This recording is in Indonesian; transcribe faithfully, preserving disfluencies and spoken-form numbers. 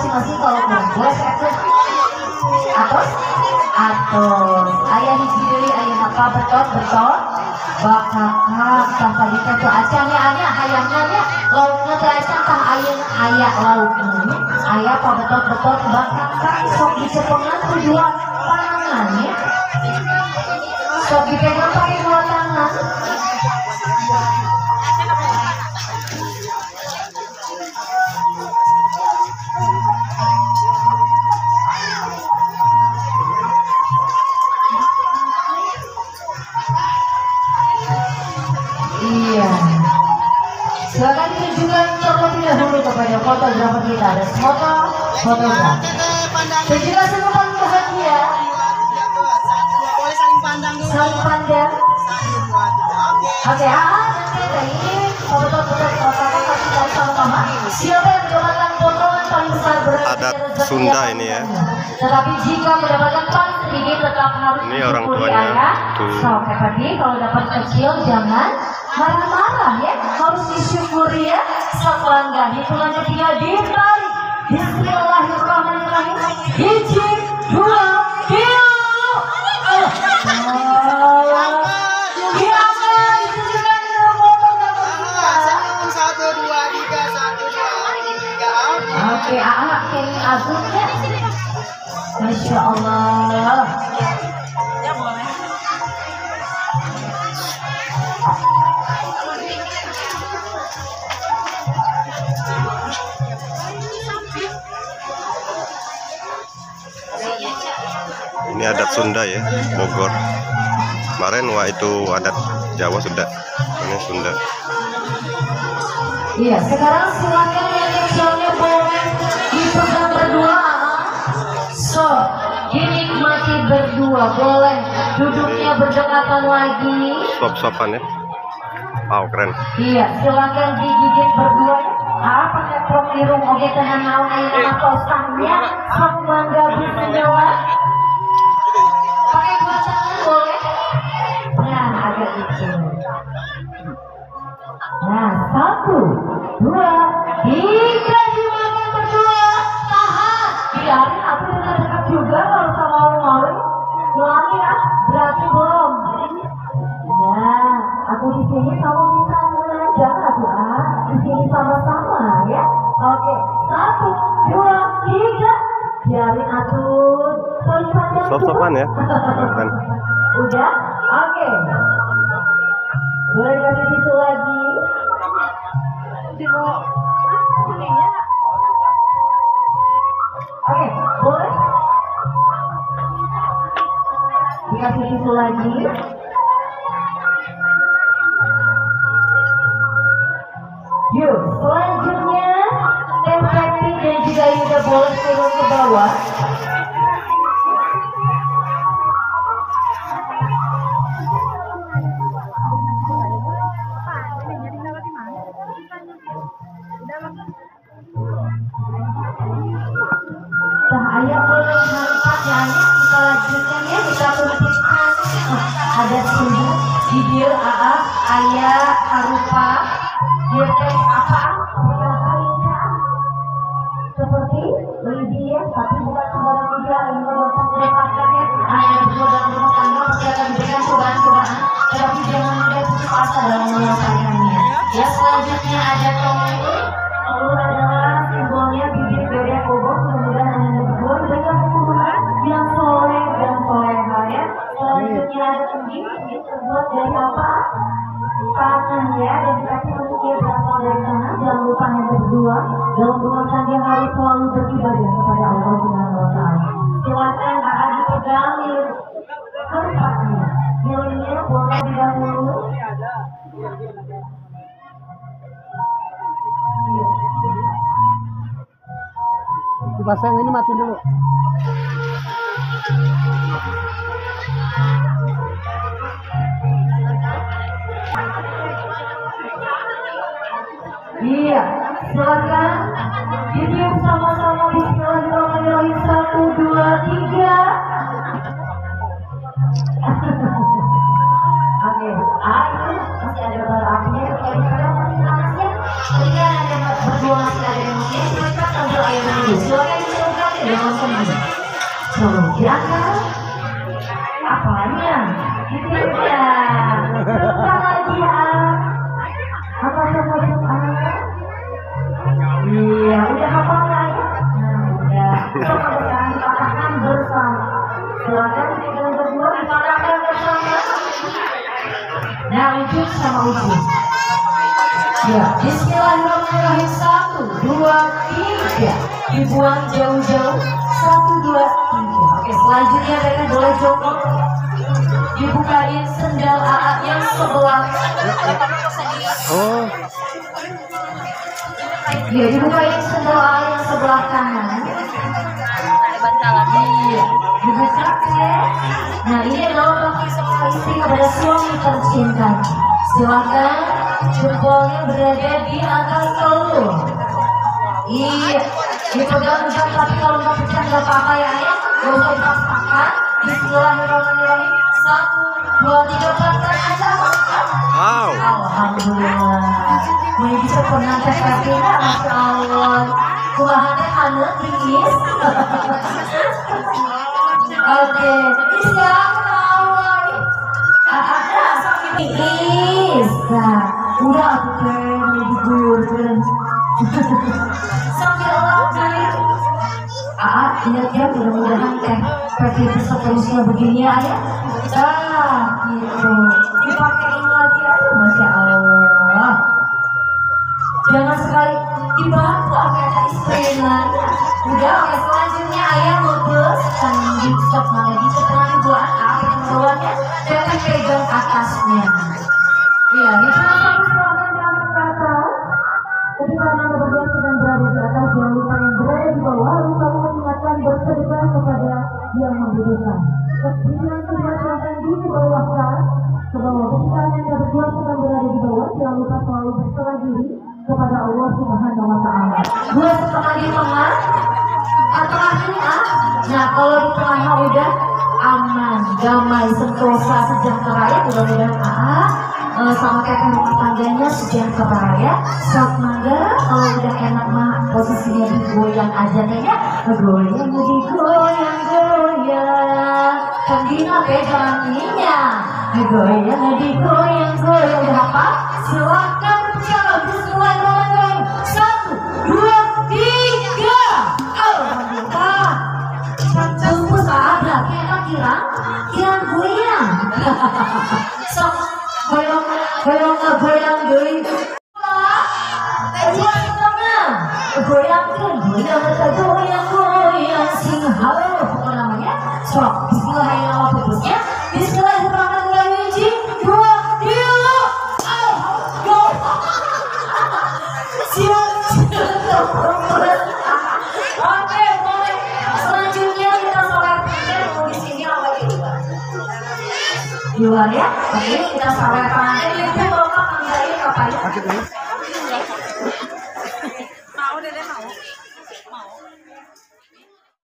masing-masing kalau perempuan satu atos atos ayah hijri ayah apa betot betot bakakak bahasa kita tuh acangnya ayah ayahnya ya lauknya teracang tah ayah ayah lauknya ayah apa betot betot bakakak sok dicepengan tujuan panangannya sok dipegang pakai dua tangan. Silakan tunjukkan terlebih dahulu kepada fotografer kita ada foto fotografer. Tunjukkan semua paling bahagia. Saling pandang. Oke, ah, ini foto-foto kakak kita sama-sama. Siapa yang mendapatkan potongan paling besar berarti ada Sunda ini ya. Tetapi jika mendapatkan paling sedikit tetap harus ini orang tuanya. So, tadi kalau dapat kecil jangan marah-marah ya, harus disyukuri ya. Setelah enggak hitungan ketiga ditarik. Bismillahirrahmanirrahim. Hiji, dua, tiga. Satu, dua, tiga, satu, dua, tiga. Oke, anak ini agungnya. Masya Allah. Ini adat Sunda ya, Bogor. Kemarin wah itu adat Jawa Sunda. Ini Sunda. Iya, sekarang silakan yang kecilnya boleh dipegang berdua. So, dinikmati berdua boleh. Duduknya berdekatan lagi. Sop-sopan ya. Wow, keren. Iya, silakan digigit berdua. Ah, pakai prok irung oge teh naon aya nama tosangnya. Sok mangga berdua. Pakai dua tangan boleh. Nah, agak itu. Nah, satu, dua, tiga, dimakan berdua. Tahan. Biarin aku udah dekat juga kalau sama orang-orang. Mulai ya, berarti belum. Nah, aku di sini sama bisa mengajar aku ah. Di sini sama-sama ya. Oke, satu, dua, tiga. Biarin atur. Sop-sopan ya. Udah? Oke. Boleh kasih tisu lagi. Oke, boleh. Dikasih tisu lagi. Yuk, selanjutnya Teh Peti dan juga Yuda boleh turun ke bawah. Ada sumbu, bibir, aa, ayah, harupa, bibir, apa, seperti Lydia, tapi bukan sembarang Lydia, ini merupakan kelepaskannya, ayah berdua dan rumah tangga, pasti akan diberikan cobaan-cobaan, tetapi jangan mudah putus asa dalam melakukannya. Ya, selanjutnya ada telur, telur adalah simbolnya bibir bebek bobok, kemudian ada berdua, mereka berkumpul yang soleh dan soleha ya. Selanjutnya ada ubi, ubi terbuat dari apa? Tangan ya, dan dikasih untuk dia berasal dari tanah. Jangan lupa yang berdua, dalam rumah tangga harus selalu beribadah kepada Allah Subhanahu Wa Taala. Silakan akan dipegang tempatnya, miliknya boleh didahulu. Kipas yang ini matiin dulu. Iya, silakan ditiup sama-sama bismillahirrahmanirrahim satu dua tiga. Oke, ah itu masih ada barangnya, kita masih panasnya, kemudian ada berdua masih ada. tangannya silakan untuk air mandi. Suara yang disuruhkan tidak langsung mandi. Coba gerakan. Apanya? Tidak. Lupa lagi ya. Apa coba coba? Iya, udah hafal kan? Nah, udah. Coba berjalan patahkan bersama. Silakan kalian berdua dipatahkan bersama. Nah, ujung sama ujung. Ya, bismillahirrahmanirrahim. Satu, dua, tiga. Dibuang jauh-jauh. Satu, dua, tiga. Oke, selanjutnya mereka boleh jongkok. Dibukain sendal A A yang sebelah. Oh. Ya, dibukain sendal A A yang sebelah kanan. Iya, dibuka ya. Nah, ini adalah istri kepada suami tercinta. Silakan. Jempolnya berada di atas telur. Iya, dipegang bisa, tapi kalau nggak pecah nggak apa-apa ya ayah. Nggak usah dipaksakan. Bismillahirrahmanirrahim. Satu, dua, tiga, empat, aja. Wow. Alhamdulillah. Mulai bisa pernah terkasih. Masya Allah. Kumahannya anak tingis. Oke, Bismillahirrahmanirrahim. Ada asam tingis. Nah, udah aku pengen tidur sambil langkah. Aa, ingat ya, mudah-mudahan teh praktis seterusnya begini ya ayah. Ah, gitu dipakein lagi aja. Masya Allah, jangan sekali dibantu apa yang istrinya. Udah, oke, selanjutnya ayah lulus dan di stop malah di setelah ibu anak yang bawahnya dan pegang atasnya. Iya, itu yang membutuhkan. Kemudian kemudian di bawah kan, ke bawah. Ketika anda berdua sedang berada di bawah, jangan lupa selalu berserah diri kepada Allah Subhanahu Wa Taala. Dua setengah di tengah atau akhirnya, nah kalau di tengahnya udah aman, damai, sentosa, sejahtera ya. Mudah-mudahan ah, sama kayak rumah tangganya sejahtera ya. Sok mangga, kalau udah enak mah posisinya digoyang aja nih ya. Goyang, digoyang. Kendina pegang minyak, digoyang, digoyang, goyang berapa? Silakan berjalan sesuai dengan satu, dua, tiga. Alhamdulillah. Tunggu saat lagi enak hilang, hilang goyang. Sok goyang, goyang, goyang, goyang. Tengah, tengah, goyang, goyang, goyang, goyang. Sing halo, apa namanya? Sok. Di luar ya, oke kita salat tangan. Ini kita bawa kami dari apa ya?